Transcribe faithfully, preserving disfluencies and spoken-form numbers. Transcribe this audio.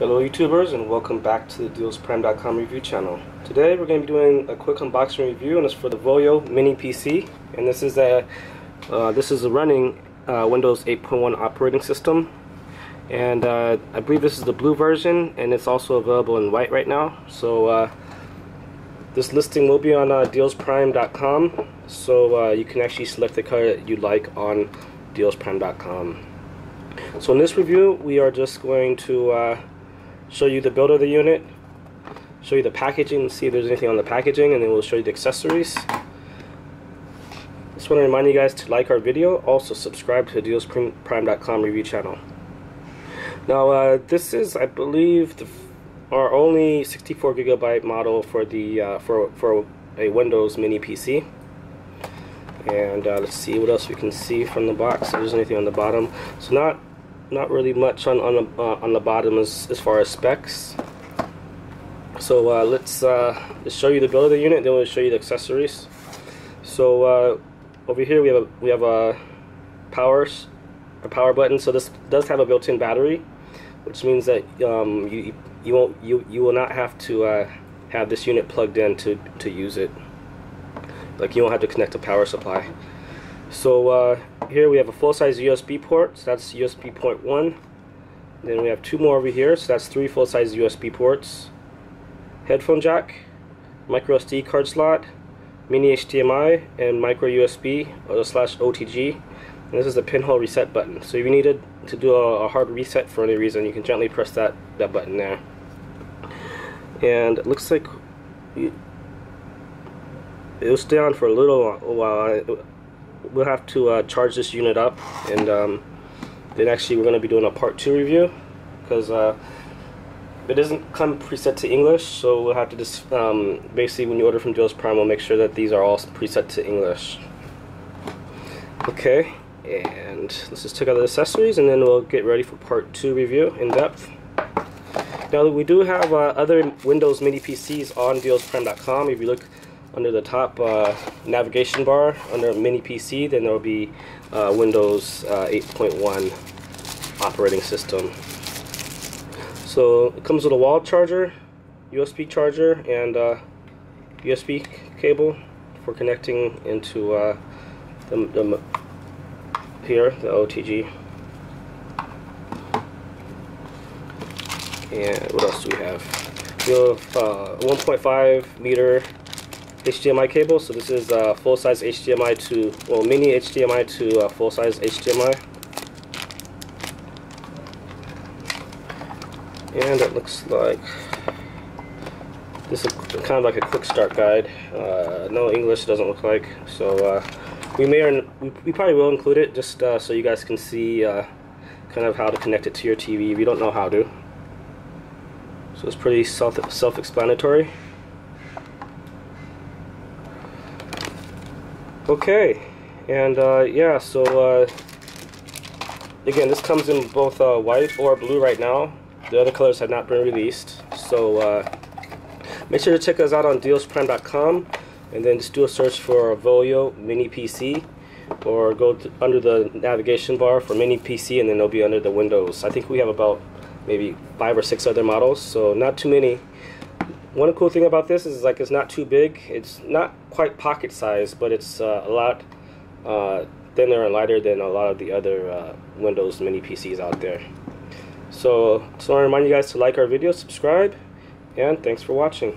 Hello YouTubers, and welcome back to the Dealsprime dot com review channel. Today we're going to be doing a quick unboxing review, and it's for the Voyo Mini P C. And this is a uh, this is a running uh, Windows eight point one operating system, and uh, I believe this is the blue version, and it's also available in white right now. So uh, this listing will be on uh, Dealsprime dot com, so uh, you can actually select the color that you like on Dealsprime dot com. So in this review, we are just going to uh, show you the build of the unit, show you the packaging, and see if there's anything on the packaging, and then we'll show you the accessories. Just want to remind you guys to like our video, also subscribe to the Dealsprime dot com review channel. Now uh, this is, I believe, the, our only sixty-four gigabyte model for the uh, for for a Windows Mini P C. And uh, let's see what else we can see from the box. If there's anything on the bottom, so not not really much on on the, uh, on the bottom as as far as specs. So uh, let's uh, let's show you the build of the unit. Then we'll show you the accessories. So uh, over here we have a, we have a powers a power button. So this does have a built-in battery, which means that um, you you won't you you will not have to uh, have this unit plugged in to to use it. Like, you don't have to connect a power supply. So uh, here we have a full-size U S B port, so that's U S B port one. Then we have two more over here, so that's three full-size U S B ports. Headphone jack, micro S D card slot, mini H D M I, and micro U S B or slash O T G. And this is the pinhole reset button. So if you needed to do a, a hard reset for any reason, you can gently press that that button there. And it looks like you, it'll stay on for a little while. We'll have to uh, charge this unit up, and um, then actually we're going to be doing a part two review, because uh, it doesn't come preset to English, so we'll have to just um, basically, when you order from Dealsprime, we'll make sure that these are all preset to English. Okay, and let's just check out the accessories, and then we'll get ready for part two review in depth. Now, we do have uh, other Windows Mini P Cs on Dealsprime dot com. If you look under the top uh, navigation bar, under Mini P C, then there will be uh, Windows uh, eight point one operating system. So it comes with a wall charger, U S B charger, and uh, U S B cable for connecting into uh, the, the here the O T G. And what else do we have? We have uh, one point five meter. H D M I cable, so this is uh, full-size H D M I to, well, mini H D M I to uh, full-size H D M I. And it looks like this is kind of like a quick start guide. Uh, no English, doesn't look like, so uh, we may or we, we probably will include it, just uh, so you guys can see uh, kind of how to connect it to your T V if you don't know how to. So it's pretty self self-explanatory. Okay, and uh, yeah, so uh, again, this comes in both uh, white or blue right now. The other colors have not been released, so uh, make sure to check us out on Dealsprime dot com, and then just do a search for Voyo Mini P C, or go to, under the navigation bar for Mini P C, and then it'll be under the Windows. I think we have about maybe five or six other models, so not too many. One cool thing about this is, like, it's not too big. It's not quite pocket size, but it's uh, a lot uh, thinner and lighter than a lot of the other uh, Windows Mini P Cs out there. So, just want to remind you guys to like our video, subscribe, and thanks for watching.